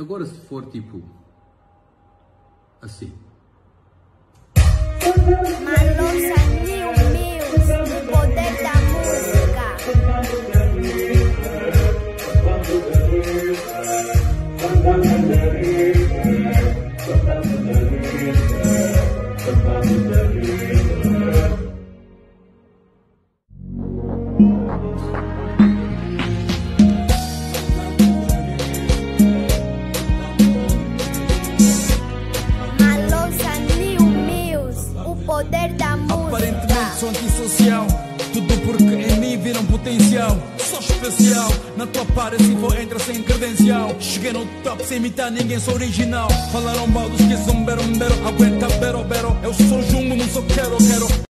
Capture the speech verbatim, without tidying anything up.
Agora se for tipo assim. Maloza News Musik, o poder da música. Poder da música. Aparentemente sou antissocial, tudo porque em mim viram potencial. Sou especial, na tua par assim vou entrar sem credencial. Cheguei no top sem imitar ninguém, sou original. Falaram mal dos que são bero, bero. Aguenta bero, bero. Eu sou Jungo, não sou quero, quero.